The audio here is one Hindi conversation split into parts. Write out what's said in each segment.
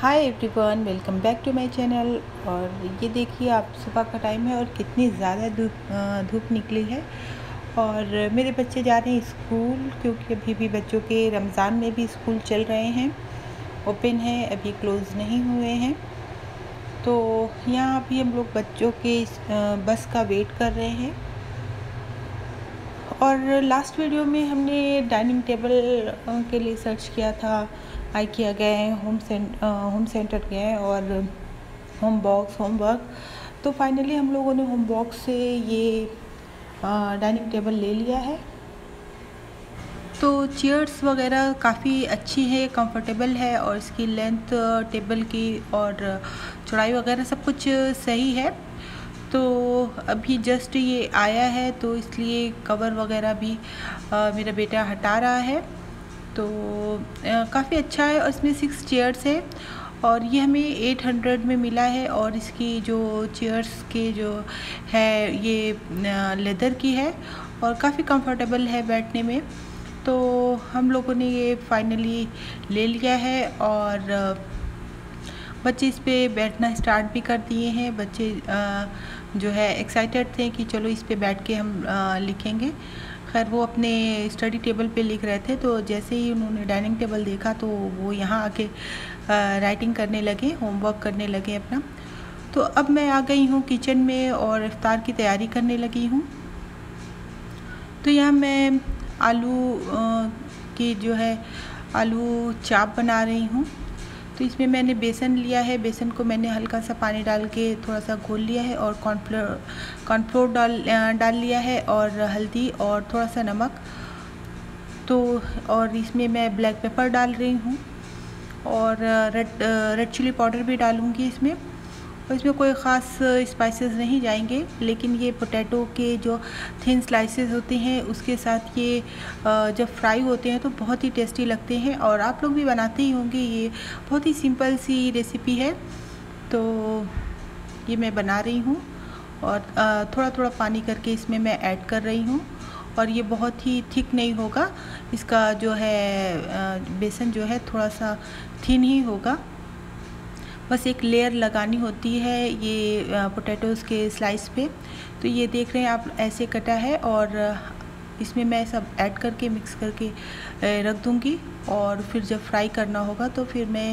Hi everyone, welcome back to my channel. और ये देखिए, आप सुबह का टाइम है और कितनी ज़्यादा धूप निकली है। और मेरे बच्चे जा रहे हैं स्कूल, क्योंकि अभी भी बच्चों के रमज़ान में भी स्कूल चल रहे हैं, ओपन है, अभी क्लोज़ नहीं हुए हैं। तो यहाँ अभी हम लोग बच्चों के बस का वेट कर रहे हैं। और लास्ट वीडियो में हमने डाइनिंग टेबल के लिए सर्च किया था, IKEA गए हैं, होम सेंटर गए हैं और होमवर्क। तो फाइनली हम लोगों ने होमवर्क से ये डाइनिंग टेबल ले लिया है। तो चेयर्स वगैरह काफ़ी अच्छी है, कंफर्टेबल है और इसकी लेंथ टेबल की और चौड़ाई वगैरह सब कुछ सही है। तो अभी जस्ट ये आया है, तो इसलिए कवर वगैरह भी मेरा बेटा हटा रहा है। तो काफ़ी अच्छा है और इसमें 6 चेयर्स है और ये हमें 800 में मिला है। और इसकी जो चेयर्स के जो है ये लेदर की है और काफ़ी कंफर्टेबल है बैठने में। तो हम लोगों ने ये फाइनली ले लिया है और बच्चे इस पे बैठना स्टार्ट भी कर दिए हैं। बच्चे जो है एक्साइटेड थे कि चलो इस पे बैठ के हम लिखेंगे। खैर, वो अपने स्टडी टेबल पे लिख रहे थे, तो जैसे ही उन्होंने डाइनिंग टेबल देखा तो वो यहाँ आके राइटिंग करने लगे, होमवर्क करने लगे अपना। तो अब मैं आ गई हूँ किचन में और इफ्तार की तैयारी करने लगी हूँ। तो यहाँ मैं आलू चाप बना रही हूँ। तो इसमें मैंने बेसन लिया है, बेसन को मैंने हल्का सा पानी डाल के थोड़ा सा घोल लिया है और कॉर्नफ्लोर डाल लिया है और हल्दी और थोड़ा सा नमक। तो और इसमें मैं ब्लैक पेपर डाल रही हूँ और रेड चिली पाउडर भी डालूँगी इसमें। और इसमें कोई ख़ास स्पाइसेस नहीं जाएंगे, लेकिन ये पोटैटो के जो थिन स्लाइसेस होते हैं उसके साथ ये जब फ्राई होते हैं तो बहुत ही टेस्टी लगते हैं। और आप लोग भी बनाते ही होंगे। ये बहुत ही सिंपल सी रेसिपी है। तो ये मैं बना रही हूँ और थोड़ा थोड़ा पानी करके इसमें मैं ऐड कर रही हूँ। और ये बहुत ही थिक नहीं होगा, इसका जो है बेसन जो है थोड़ा सा थिन ही होगा। बस एक लेयर लगानी होती है ये पोटैटोज़ के स्लाइस पे। तो ये देख रहे हैं आप, ऐसे कटा है और इसमें मैं सब ऐड करके मिक्स करके रख दूँगी। और फिर जब फ्राई करना होगा तो फिर मैं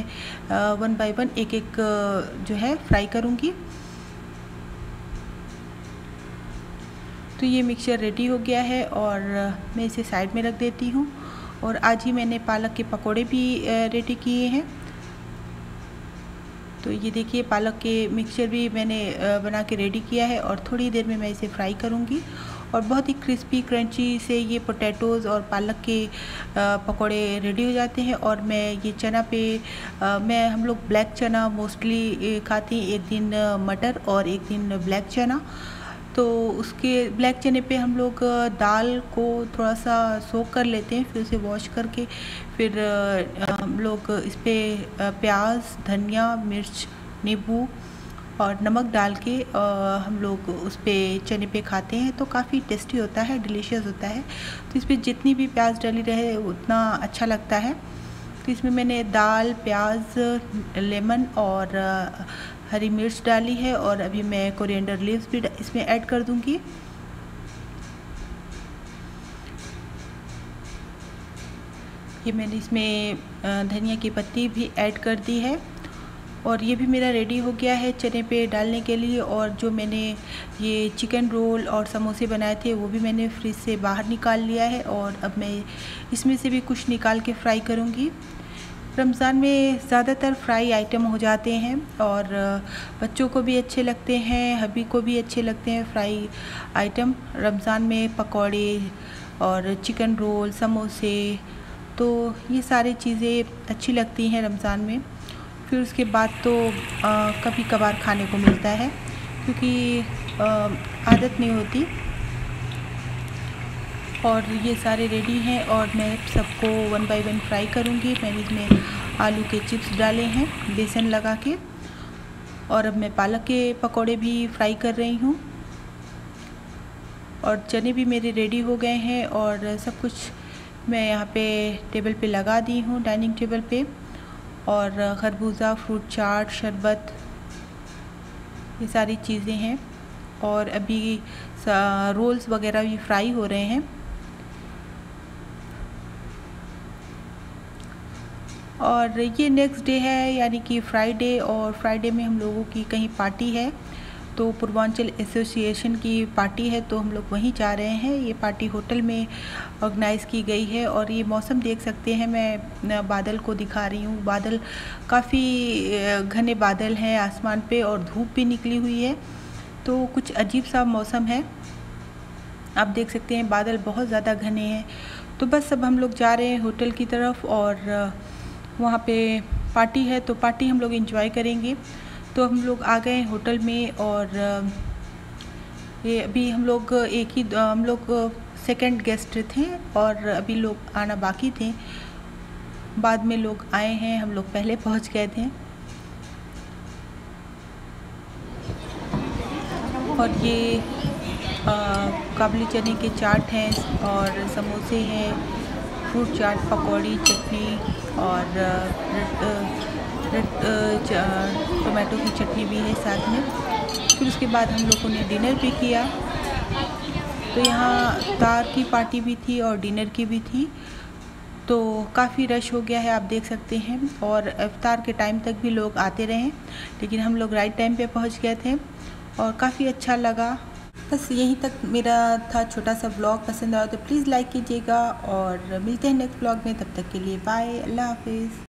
1 बाय 1 एक जो है फ्राई करूँगी। तो ये मिक्सचर रेडी हो गया है और मैं इसे साइड में रख देती हूँ। और आज ही मैंने पालक के पकोड़े भी रेडी किए हैं। तो ये देखिए, पालक के मिक्सचर भी मैंने बना के रेडी किया है और थोड़ी देर में मैं इसे फ्राई करूँगी। और बहुत ही क्रिस्पी क्रंची से ये पोटैटोज़ और पालक के पकोड़े रेडी हो जाते हैं। और मैं ये चना पे हम लोग ब्लैक चना मोस्टली खाते हैं, एक दिन मटर और एक दिन ब्लैक चना। तो उसके ब्लैक चने पे हम लोग दाल को थोड़ा सा सोक कर लेते हैं, फिर उसे वॉश करके फिर हम लोग इस पर प्याज, धनिया, मिर्च, नींबू और नमक डाल के हम लोग उस पर चने पे खाते हैं। तो काफ़ी टेस्टी होता है, डिलीशियस होता है। तो इस पर जितनी भी प्याज डाली रहे उतना अच्छा लगता है। तो इसमें मैंने दाल, प्याज, लेमन और हरी मिर्च डाली है और अभी मैं कोरिएंडर लीव्स भी इसमें ऐड कर दूंगी। ये मैंने इसमें धनिया की पत्ती भी ऐड कर दी है। और ये भी मेरा रेडी हो गया है चने पे डालने के लिए। और जो मैंने ये चिकन रोल और समोसे बनाए थे वो भी मैंने फ्रिज से बाहर निकाल लिया है। और अब मैं इसमें से भी कुछ निकाल के फ्राई करूँगी। रमज़ान में ज़्यादातर फ्राई आइटम हो जाते हैं और बच्चों को भी अच्छे लगते हैं, हबी को भी अच्छे लगते हैं फ्राई आइटम। रमज़ान में पकौड़े और चिकन रोल, समोसे, तो ये सारी चीज़ें अच्छी लगती हैं रमज़ान में। फिर उसके बाद तो कभी कभार खाने को मिलता है, क्योंकि आदत नहीं होती। और ये सारे रेडी हैं और मैं सबको 1 बाय 1 फ्राई करूँगी। मैंने इसमें आलू के चिप्स डाले हैं बेसन लगा के। और अब मैं पालक के पकोड़े भी फ्राई कर रही हूँ। और चने भी मेरे रेडी हो गए हैं और सब कुछ मैं यहाँ पे टेबल पे लगा दी हूँ, डाइनिंग टेबल पे। और खरबूजा, फ्रूट चाट, शरबत, ये सारी चीज़ें हैं। और अभी रोल्स वगैरह भी फ्राई हो रहे हैं। और ये नेक्स्ट डे है, यानी कि फ्राइडे, और फ्राइडे में हम लोगों की कहीं पार्टी है, तो पूर्वांचल एसोसिएशन की पार्टी है, तो हम लोग वहीं जा रहे हैं। ये पार्टी होटल में ऑर्गेनाइज़ की गई है। और ये मौसम देख सकते हैं, मैं बादल को दिखा रही हूँ। बादल काफ़ी घने बादल हैं आसमान पे, और धूप भी निकली हुई है, तो कुछ अजीब सा मौसम है। आप देख सकते हैं बादल बहुत ज़्यादा घने हैं। तो बस अब हम लोग जा रहे हैं होटल की तरफ, और वहाँ पे पार्टी है, तो पार्टी हम लोग एंजॉय करेंगे। तो हम लोग आ गए होटल में, और ये अभी हम लोग सेकंड गेस्ट थे, और अभी लोग आना बाकी थे, बाद में लोग आए हैं, हम लोग पहले पहुंच गए थे। और ये काबुली चने के चाट हैं, और समोसे हैं, फ्रूट चाट, पकौड़ी, चटनी, और टमाटो की चटनी भी है साथ में। फिर उसके बाद हम लोगों ने डिनर भी किया। तो यहाँ इफ्तार की पार्टी भी थी और डिनर की भी थी, तो काफ़ी रश हो गया है, आप देख सकते हैं। और इफ्तार के टाइम तक भी लोग आते रहे, लेकिन हम लोग राइट टाइम पे पहुँच गए थे, और काफ़ी अच्छा लगा। बस यहीं तक मेरा था छोटा सा ब्लॉग। पसंद आया तो प्लीज़ लाइक कीजिएगा, और मिलते हैं नेक्स्ट ब्लॉग में। तब तक के लिए बाय, अल्लाह हाफिज़।